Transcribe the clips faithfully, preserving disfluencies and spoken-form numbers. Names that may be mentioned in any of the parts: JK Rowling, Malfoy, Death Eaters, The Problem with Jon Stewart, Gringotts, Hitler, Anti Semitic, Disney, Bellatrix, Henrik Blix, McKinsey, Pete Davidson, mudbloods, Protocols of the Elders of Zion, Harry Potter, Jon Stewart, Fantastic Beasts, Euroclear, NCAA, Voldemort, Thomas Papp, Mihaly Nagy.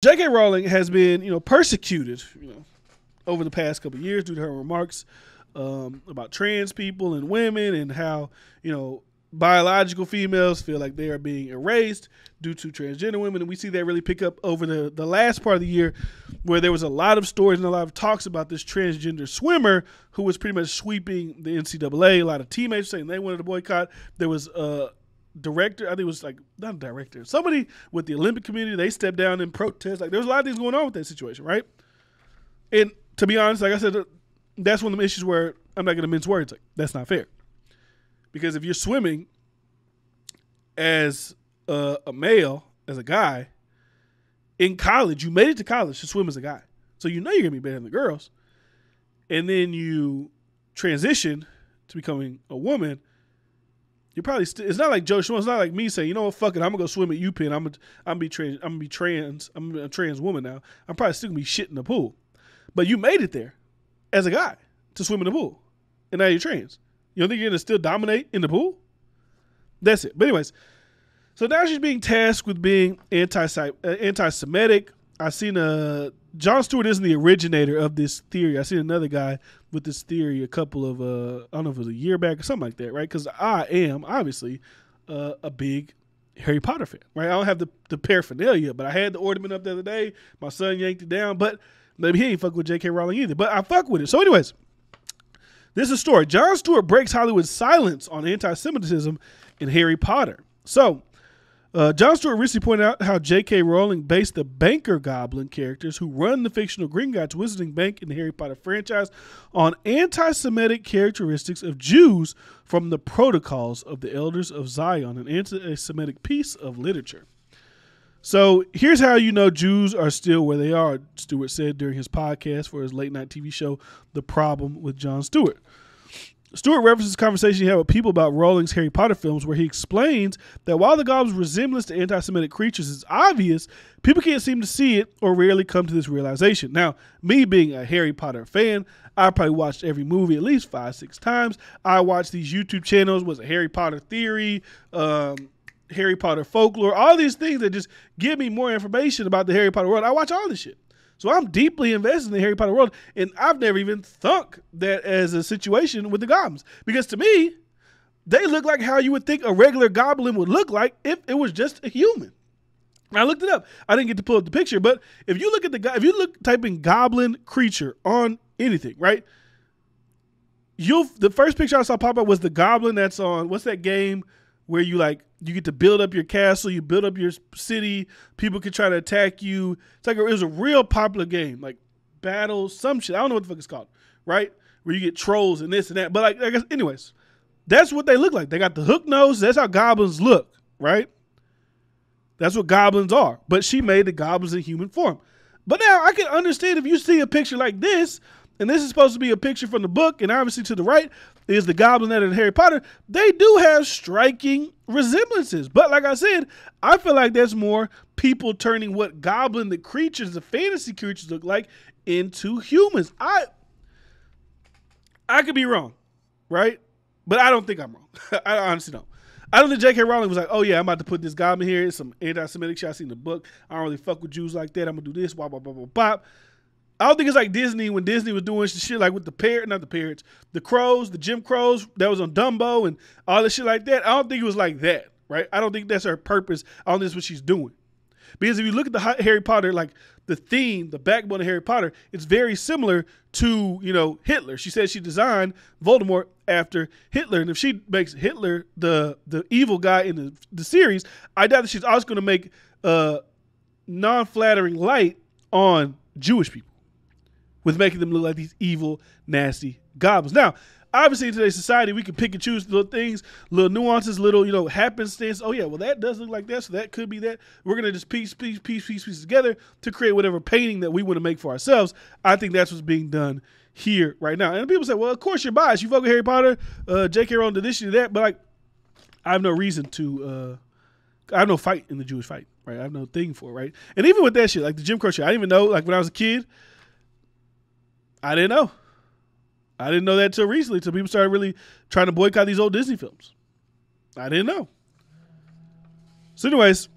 J K Rowling has been, you know, persecuted, you know, over the past couple of years due to her remarks um, about trans people and women and how, you know, biological females feel like they are being erased due to transgender women. And we see that really pick up over the, the last part of the year, where there was a lot of stories and a lot of talks about this transgender swimmer who was pretty much sweeping the N C double A. A lot of teammates saying they wanted to boycott. There was a uh, director, I think it was like, not a director, somebody with the Olympic community, they stepped down in protest. Like, there's a lot of things going on with that situation, right? And to be honest, like I said, that's one of the issues where I'm not going to mince words. Like, that's not fair. Because if you're swimming as a, a male, as a guy, in college, you made it to college to swim as a guy. So you know you're going to be better than the girls. And then you transition to becoming a woman. You're probably st- it's not like Joe Schmo. It's not like me saying, you know what, fuck it, I'm gonna go swim at U Penn. I'm gonna, I'm gonna be trans. I'm gonna be trans. I'm a trans woman now. I'm probably still gonna be shit in the pool, but you made it there as a guy to swim in the pool, and now you're trans. You don't think you're gonna still dominate in the pool? That's it. But anyways, so now she's being tasked with being anti anti-Semitic. I seen a Jon Stewart isn't the originator of this theory. I seen another guy with this theory a couple of uh, I don't know if it was a year back or something like that, right? Because I am obviously uh, a big Harry Potter fan, right? I don't have the, the paraphernalia, but I had the ornament up the other day. My son yanked it down, but maybe he ain't fuck with J K Rowling either. But I fuck with it. So, anyways, this is a story. Jon Stewart breaks Hollywood's silence on anti-Semitism in Harry Potter. So. Uh, Jon Stewart recently pointed out how J K Rowling based the banker goblin characters who run the fictional Gringotts Wizarding Bank in the Harry Potter franchise on anti-Semitic characteristics of Jews from the Protocols of the Elders of Zion, an anti-Semitic piece of literature. So here's how you know Jews are still where they are, Stewart said during his podcast for his late-night T V show, The Problem with Jon Stewart. Stewart references a conversation he had with people about Rowling's Harry Potter films, where he explains that while the goblin's resemblance to anti-Semitic creatures is obvious, people can't seem to see it or rarely come to this realization. Now, me being a Harry Potter fan, I probably watched every movie at least five, six times. I watched these YouTube channels, was a Harry Potter theory, um, Harry Potter folklore, all these things that just give me more information about the Harry Potter world. I watch all this shit. So I'm deeply invested in the Harry Potter world, and I've never even thunk that as a situation with the goblins. Because to me, they look like how you would think a regular goblin would look like if it was just a human. I looked it up. I didn't get to pull up the picture, but if you look at the if you look type in goblin creature on anything, right? You'll the first picture I saw pop up was the goblin that's on what's that game where you like you get to build up your castle, you build up your city, people can try to attack you. It's like, it was a real popular game, like Battle, some shit. I don't know what the fuck it's called, right? Where you get trolls and this and that. But like, I guess, anyways, that's what they look like. They got the hook nose. That's how goblins look, right? That's what goblins are. But she made the goblins in human form. But now I can understand if you see a picture like this, and this is supposed to be a picture from the book, and obviously to the right is the goblin that is Harry Potter. They do have striking resemblances. But like I said, I feel like there's more people turning what goblin, the creatures, the fantasy creatures look like, into humans. I I could be wrong, right? But I don't think I'm wrong. I honestly don't. I don't think J K Rowling was like, oh, yeah, I'm about to put this goblin here. It's some anti-Semitic shit I see in the book. I don't really fuck with Jews like that. I'm going to do this, blah, blah, blah, blah, blah. I don't think it's like Disney when Disney was doing shit like with the parrot, not the parrots, the crows, the Jim Crows that was on Dumbo and all this shit like that. I don't think it was like that, right? I don't think that's her purpose. I don't think that's what she's doing. Because if you look at the Harry Potter, like the theme, the backbone of Harry Potter, it's very similar to, you know, Hitler. She said she designed Voldemort after Hitler. And if she makes Hitler the the evil guy in the, the series, I doubt that she's also going to make uh, non-flattering light on Jewish people, with making them look like these evil, nasty goblins. Now, obviously in today's society, we can pick and choose little things, little nuances, little, you know, happenstance. Oh, yeah, well, that does look like that, so that could be that. We're going to just piece, piece, piece, piece, piece together to create whatever painting that we want to make for ourselves. I think that's what's being done here right now. And people say, well, of course you're biased. You fuck with Harry Potter, uh, J K Rowling did this, you did that. But, like, I have no reason to uh, – I have no fight in the Jewish fight, right? I have no thing for it, right? And even with that shit, like the Jim Crow shit, I didn't even know, like, when I was a kid – I didn't know. I didn't know that till recently, till people started really trying to boycott these old Disney films. I didn't know. So anyways,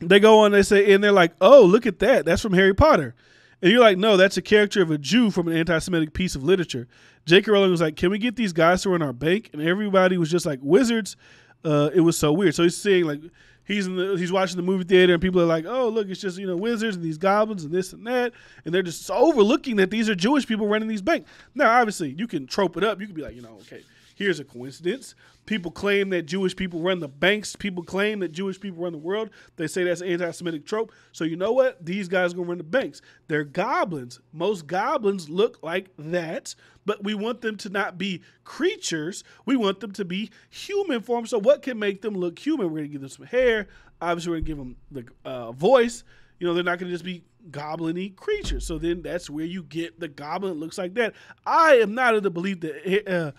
they go on, they say, and they're like, oh, look at that. That's from Harry Potter. And you're like, no, that's a character of a Jew from an anti-Semitic piece of literature. J K Rowling was like, can we get these guys to run our bank? And everybody was just like, wizards. Uh, it was so weird. So he's seeing, like, he's in the, he's watching the movie theater, and people are like, oh, look, it's just, you know, wizards and these goblins and this and that. And they're just overlooking that these are Jewish people running these banks. Now, obviously, you can trope it up. You can be like, you know, okay, here's a coincidence. People claim that Jewish people run the banks. People claim that Jewish people run the world. They say that's an anti-Semitic trope. So you know what? These guys are going to run the banks. They're goblins. Most goblins look like that, but we want them to not be creatures. We want them to be human form. So what can make them look human? We're going to give them some hair. Obviously, we're going to give them the uh, voice. You know, they're not going to just be goblin-y creatures. So then that's where you get the goblin that looks like that. I am not of the belief that... Uh,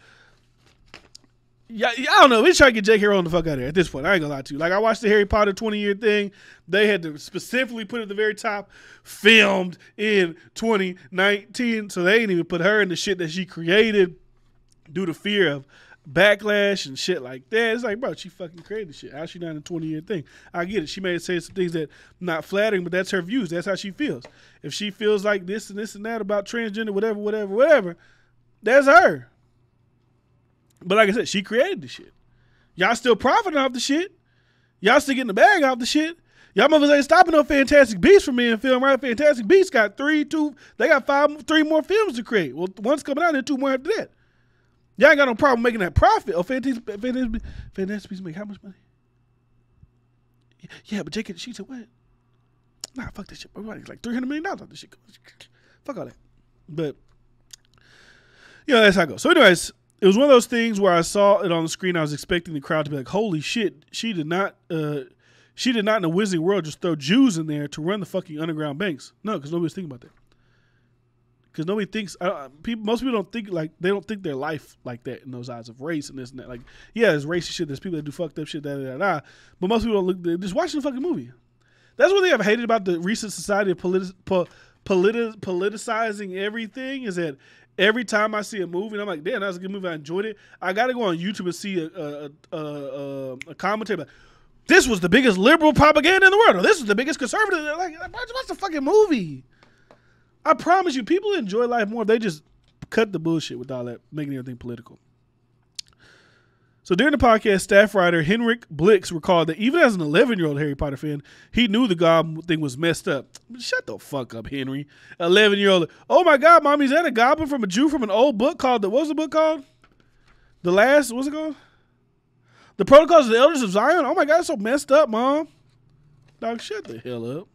Yeah, I don't know. They try to get J K Rowling the fuck out of here at this point. I ain't gonna lie to you. Like, I watched the Harry Potter twenty year thing. They had to specifically put it at the very top, filmed in twenty nineteen. So they ain't even put her in the shit that she created due to fear of backlash and shit like that. It's like, bro, she fucking created shit. How's she not in a twenty year thing? I get it. She may say some things that not flattering, but that's her views. That's how she feels. If she feels like this and this and that about transgender, whatever, whatever, whatever, that's her. But like I said, she created the shit. Y'all still profiting off the shit. Y'all still getting the bag off the shit. Y'all motherfuckers ain't stopping no Fantastic Beasts from being filmed, right? Fantastic Beasts got three, two, they got five, three more films to create. Well, one's coming out and two more after that. Y'all ain't got no problem making that profit. Oh, Fantastic, Fantastic, Fantastic Beasts make how much money? Yeah, but J K, she said what? Nah, fuck that shit. Everybody's like three hundred million dollars off this shit. Fuck all that. But, you know, that's how it goes. So anyways, it was one of those things where I saw it on the screen. I was expecting the crowd to be like, holy shit, she did not uh, she did not in the Wizarding World just throw Jews in there to run the fucking underground banks. No, because nobody was thinking about that. Because nobody thinks, uh, people, most people don't think, like, they don't think their life like that in those eyes of race and this and that. Like, yeah, there's racist shit, there's people that do fucked up shit, da da da da. But most people don't look, they're just watching the fucking movie. That's what they have hated about the recent society of politi po politi politicizing everything is that every time I see a movie, and I'm like, damn, that was a good movie. I enjoyed it. I got to go on YouTube and see a, a, a, a, a commentary about, this was the biggest liberal propaganda in the world, or this is the biggest conservative. They're like, watch the fucking movie. I promise you, people enjoy life more if they just cut the bullshit with all that, making everything political. So during the podcast, staff writer Henrik Blix recalled that even as an eleven year old Harry Potter fan, he knew the goblin thing was messed up. Shut the fuck up, Henry. eleven year old. Oh my God, mommy, is that a goblin from a Jew from an old book called the, what was the book called? The last, what's it called? The Protocols of the Elders of Zion. Oh my God, it's so messed up, mom. Dog, shut the hell up.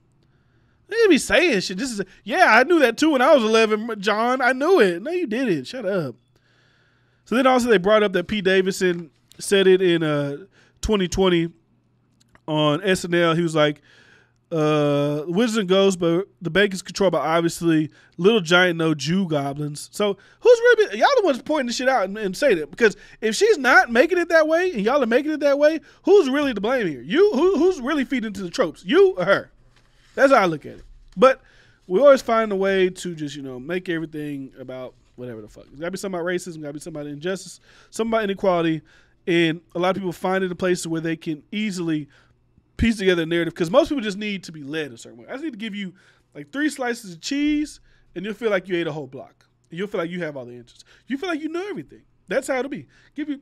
They be saying shit. This is a, yeah, I knew that too when I was eleven, John. I knew it. No, you didn't. Shut up. So then also they brought up that Pete Davidson said it in uh, twenty twenty on S N L. He was like, uh, wizards and ghosts, but the bank is controlled by obviously little giant no Jew goblins. So who's really been, y'all the ones pointing this shit out and, and saying it, because if she's not making it that way and y'all are making it that way, who's really to blame here? You, who, who's really feeding into the tropes? You or her? That's how I look at it. But we always find a way to just, you know, make everything about whatever the fuck. It's got to be something about racism, got to be something about injustice, something about inequality. And a lot of people find it a place where they can easily piece together a narrative, because most people just need to be led a certain way. I just need to give you like three slices of cheese and you'll feel like you ate a whole block. And you'll feel like you have all the answers. You feel like you know everything. That's how it'll be. Give you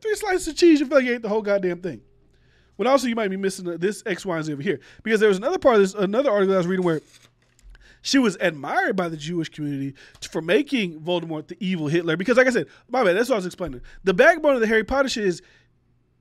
three slices of cheese, you feel like you ate the whole goddamn thing. When also you might be missing this X, Y, and Z over here. Because there was another part of this, another article I was reading where she was admired by the Jewish community for making Voldemort the evil Hitler. Because like I said, my bad, that's what I was explaining. The backbone of the Harry Potter shit is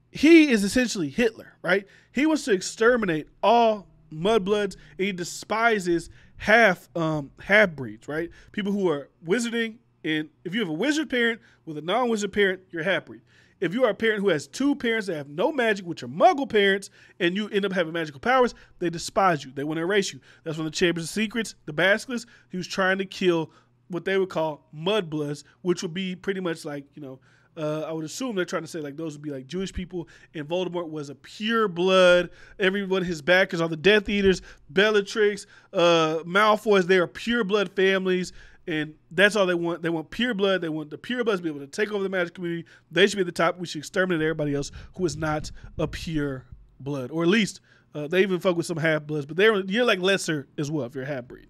he is essentially Hitler, right? He wants to exterminate all mudbloods, and he despises half um, half-breeds, right? People who are wizarding, and if you have a wizard parent with a non-wizard parent, you're half-breed. If you are a parent who has two parents that have no magic, which are muggle parents, and you end up having magical powers, they despise you. They want to erase you. That's when the Chambers of Secrets, the Basilisk, he was trying to kill what they would call mudbloods, which would be pretty much like, you know, uh, I would assume they're trying to say like those would be like Jewish people, and Voldemort was a pure blood. Everyone, his backers, all the Death Eaters, Bellatrix, uh, Malfoys, they are pure blood families. And that's all they want. They want pure blood. They want the pure bloods to be able to take over the magic community. They should be at the top. We should exterminate everybody else who is not a pure blood, or at least Uh, they even fuck with some half-bloods, but they're you're like lesser as well if you're a half-breed.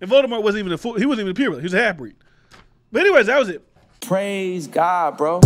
And Voldemort wasn't even a full, he wasn't even a pureblood. He was a half-breed. But anyways, that was it. Praise God, bro.